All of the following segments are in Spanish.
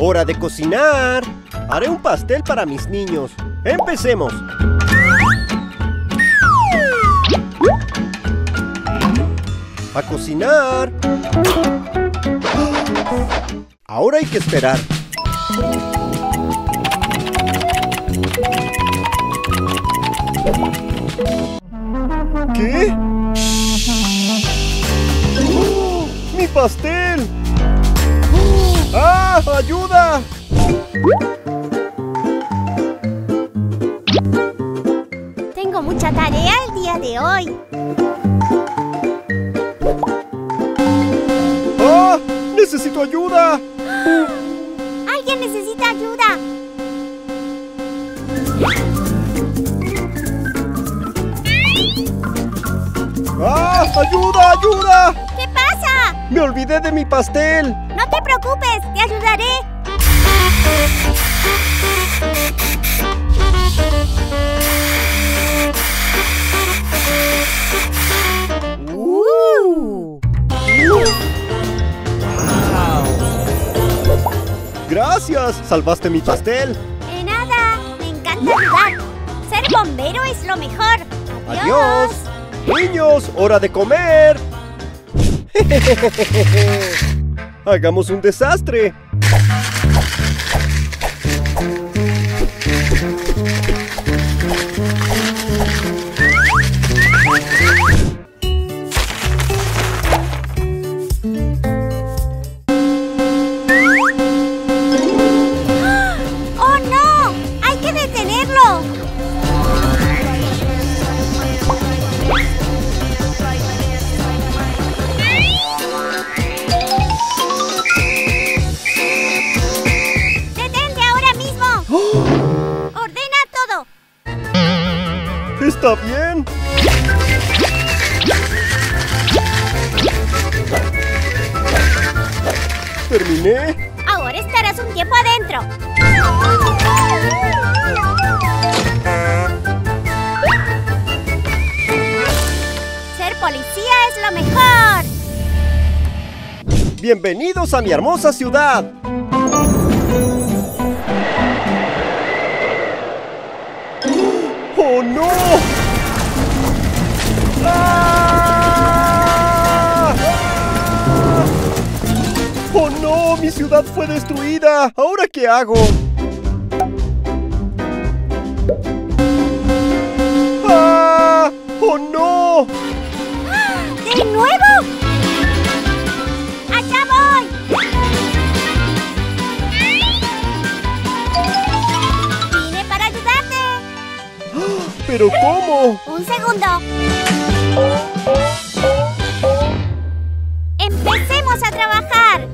¡Hora de cocinar! Haré un pastel para mis niños. ¡Empecemos! ¡A cocinar! Ahora hay que esperar. ¿Qué? ¡Oh, mi pastel! ¡Ah! ¡Ayuda! Tengo mucha tarea el día de hoy. ¡Ah! ¡Necesito ayuda! ¡Alguien necesita ayuda! ¡Ah! ¡Ayuda! ¡Ayuda! ¿Qué pasa? ¡Me olvidé de mi pastel! ¡No te preocupes! ¡Te ayudaré! ¡Wow! ¡Gracias! ¡Salvaste mi pastel! ¡De nada! ¡Me encanta ayudar! ¡Ser bombero es lo mejor! ¡Adiós! ¡Adiós! ¡Niños! ¡Hora de comer! ¡Hagamos un desastre! ¿Está bien? ¿Terminé? Ahora estarás un tiempo adentro. Ser policía es lo mejor. Bienvenidos a mi hermosa ciudad. ¡Oh, no! ¡Ah! ¡Ah! ¡Oh, no! ¡Mi ciudad fue destruida! ¿Ahora qué hago? ¡Ah! ¡Oh, no! ¡De nuevo! ¡Allá voy! ¡Vine para ayudarte! ¿Pero cómo? ¡Un segundo! ¡Empecemos a trabajar!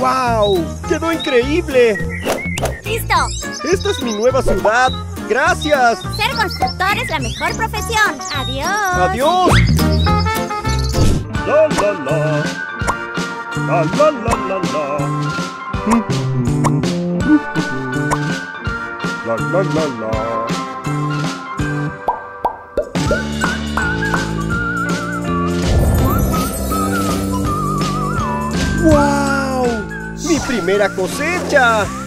¡Wow! ¡Quedó increíble! ¡Listo! ¡Esta es mi nueva ciudad! ¡Gracias! Ser constructor es la mejor profesión. ¡Adiós! ¡Adiós! La, la, la. La, la, la, la, la. La, la, la, la. ¡Wow! ¡Mi primera cosecha!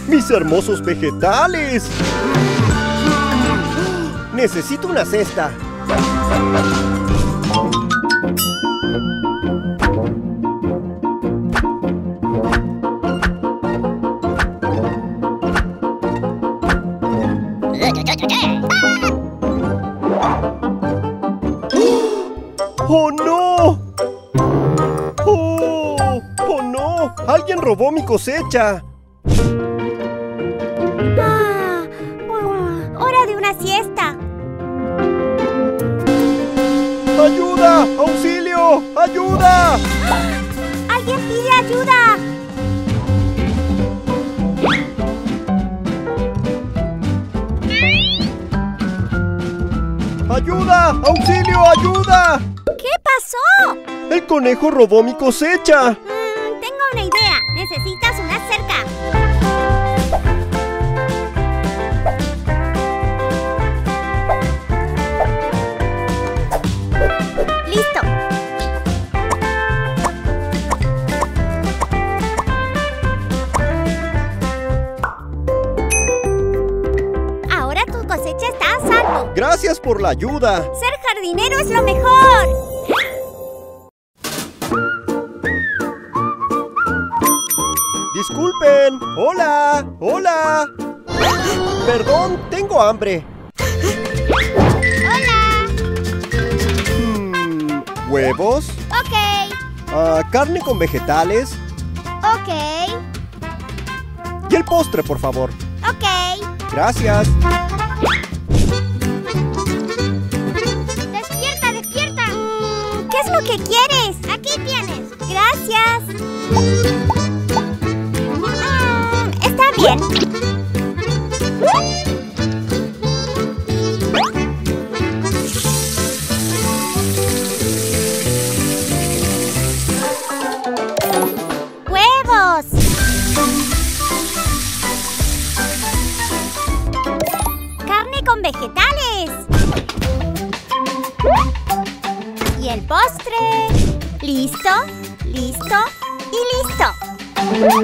¡Mis hermosos vegetales! ¡Necesito una cesta! ¡Oh, no! ¡Alguien robó mi cosecha! Ah, ¡hora de una siesta! ¡Ayuda! ¡Auxilio! ¡Ayuda! ¡Alguien pide ayuda! ¡Ayuda! ¡Auxilio! ¡Ayuda! ¿Qué pasó? pasó? ¡El conejo robó mi cosecha! Tengo una idea. Necesitas una cerca. ¡Listo! Ahora tu cosecha está a salvo. ¡Gracias por la ayuda! ¡Ser jardinero es lo mejor! ¡Disculpen! ¡Hola! ¡Hola! Perdón, tengo hambre. ¡Hola! ¿Huevos? Ok. ¿Carne con vegetales? Ok. Y el postre, por favor. Ok. Gracias. ¡Despierta, despierta! ¿Qué es lo que quieres? Aquí tienes. Gracias. Bien. ¡Huevos! ¡Carne con vegetales! ¡Y el postre! ¡Listo! ¡Listo! ¡Y listo!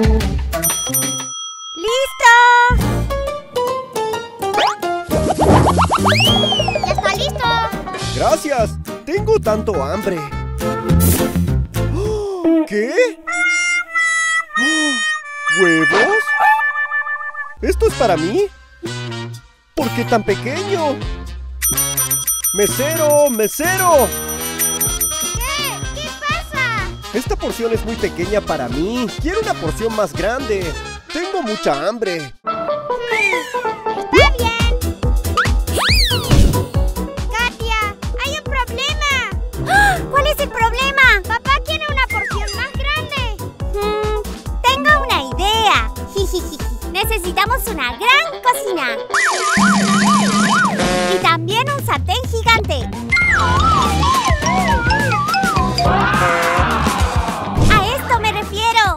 ¡Ya está listo! ¡Gracias! ¡Tengo tanto hambre! ¿Qué? ¿Huevos? ¿Esto es para mí? ¿Por qué tan pequeño? ¡Mesero! ¡Mesero! ¿Qué? ¿Qué pasa? Esta porción es muy pequeña para mí. Quiero una porción más grande. Tengo mucha hambre. Necesitamos una gran cocina. Y también un sartén gigante. ¡A esto me refiero!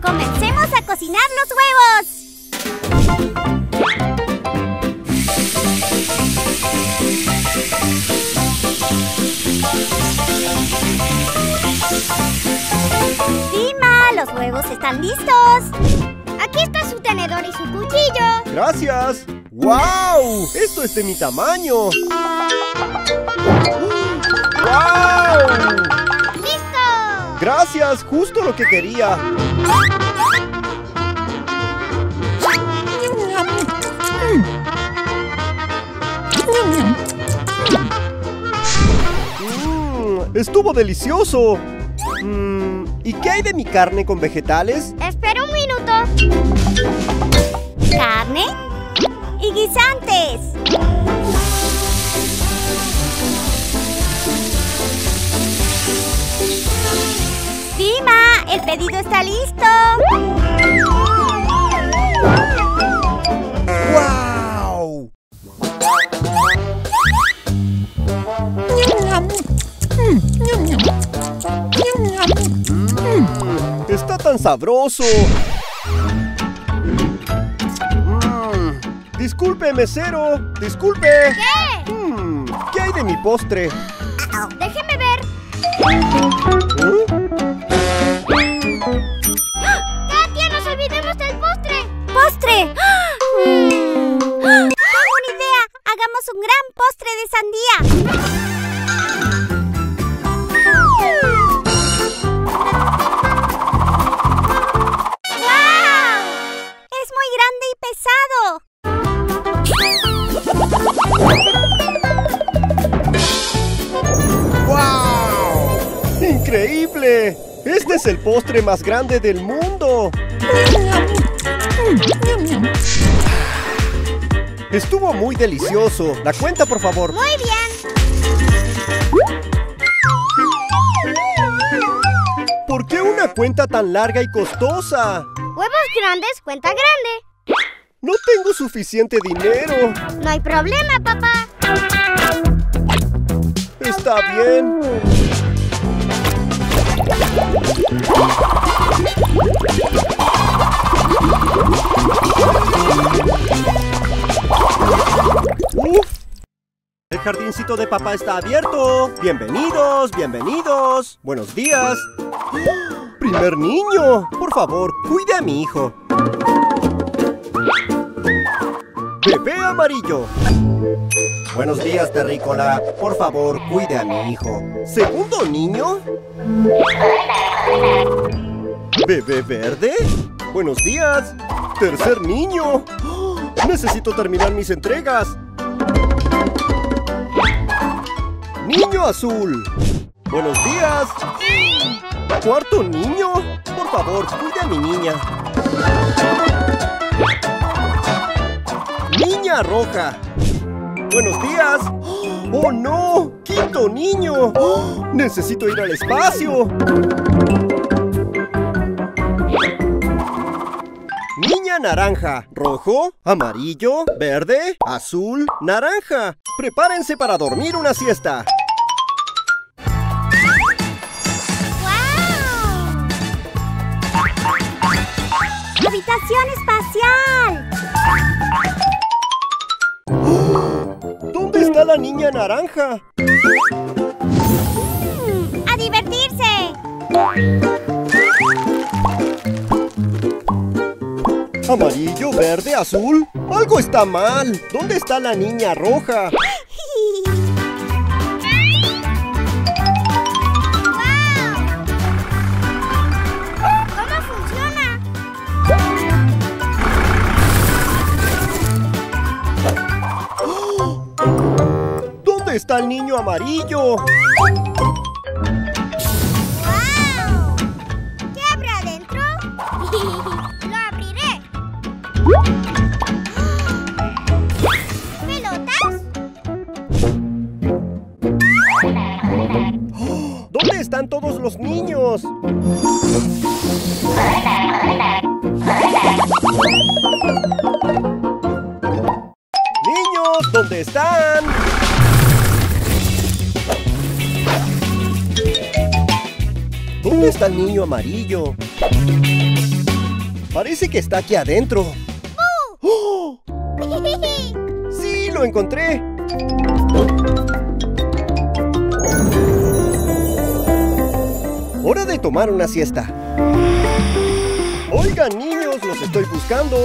¡Comencemos a cocinar los huevos! ¡Sima! ¡Los huevos están listos! ¡Aquí está su tenedor y su cuchillo! ¡Gracias! ¡Wow! ¡Esto es de mi tamaño! ¡Wow! ¡Listo! ¡Gracias! ¡Justo lo que quería! ¡Estuvo delicioso! ¿Y qué hay de mi carne con vegetales? Espera un minuto. Carne y guisantes. Sima, el pedido está listo. ¡Wow! ¡Está tan sabroso! Disculpe, mesero. Disculpe. ¿Qué? ¿Qué hay de mi postre? Déjeme ver. ¡Katya, nos olvidemos del postre! ¡Postre! ¡Tengo una idea! ¡Hagamos un gran postre de sandía! ¡Increíble! ¡Este es el postre más grande del mundo! Estuvo muy delicioso. La cuenta, por favor. Muy bien. ¿Por qué una cuenta tan larga y costosa? Huevos grandes, cuenta grande. No tengo suficiente dinero. No hay problema, papá. está bien. ¡Uf! El jardincito de papá está abierto. ¡Bienvenidos, bienvenidos! ¡Buenos días! ¡Primer niño! Por favor, cuide a mi hijo. ¡Bebé amarillo! Buenos días, terrícola. Por favor, cuide a mi hijo. ¿Segundo niño? ¿Bebé verde? Buenos días. ¿Tercer niño? ¡Oh! Necesito terminar mis entregas. Niño azul. Buenos días. ¿Cuarto niño? Por favor, cuide a mi niña. Niña roja. ¡Buenos días! ¡Oh, no! ¡Quinto niño! ¡Oh! ¡Necesito ir al espacio! Niña naranja. Rojo, amarillo, verde, azul, naranja. ¡Prepárense para dormir una siesta! ¡Wow! ¡Habitación espacial! ¿Dónde está la niña naranja? ¡A divertirse! Amarillo, verde, azul. Algo está mal. ¿Dónde está la niña roja? ¿Dónde está el niño amarillo? ¡Wow! ¿Qué habrá adentro? ¡Lo abriré! ¿Pelotas? ¿Dónde están todos los niños? ¡Niños! ¿Dónde están? ¿Dónde está el niño amarillo? Parece que está aquí adentro. ¡Oh! ¡Sí, lo encontré! Hora de tomar una siesta. Oigan, niños, los estoy buscando.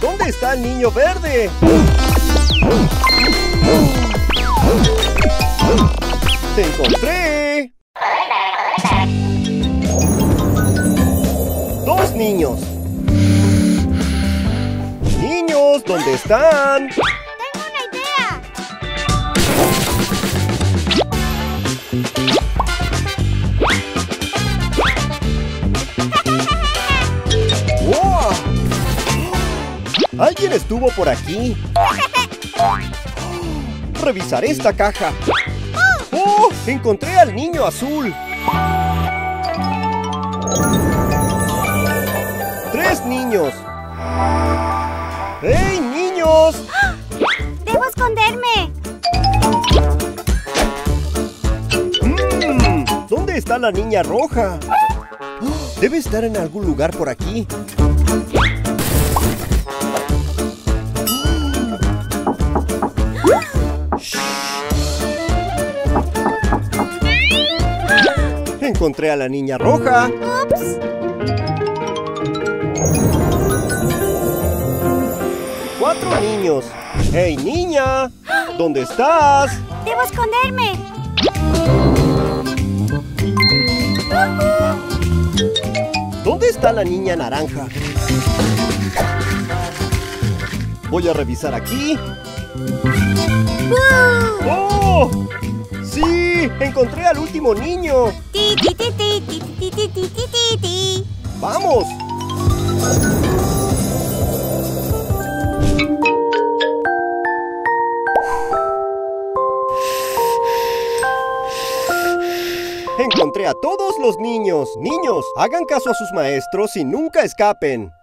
¿Dónde está el niño verde? ¡Te encontré! ¡Dos niños! ¡Niños! ¿Dónde están? ¡Tengo una idea! ¡Wow! ¡Alguien estuvo por aquí! Revisaré esta caja. ¡Oh! ¡Encontré al niño azul! ¡Tres niños! ¡Hey, niños! ¡Debo esconderme! ¿Dónde está la niña roja? Debe estar en algún lugar por aquí. Encontré a la niña roja. ¡Ups! Cuatro niños. ¡Hey, niña! ¿Dónde estás? Debo esconderme. ¿Dónde está la niña naranja? Voy a revisar aquí. ¡Oh! ¡Sí! ¡Encontré al último niño! ¡Vamos! ¡Encontré a todos los niños! ¡Niños, hagan caso a sus maestros y nunca escapen!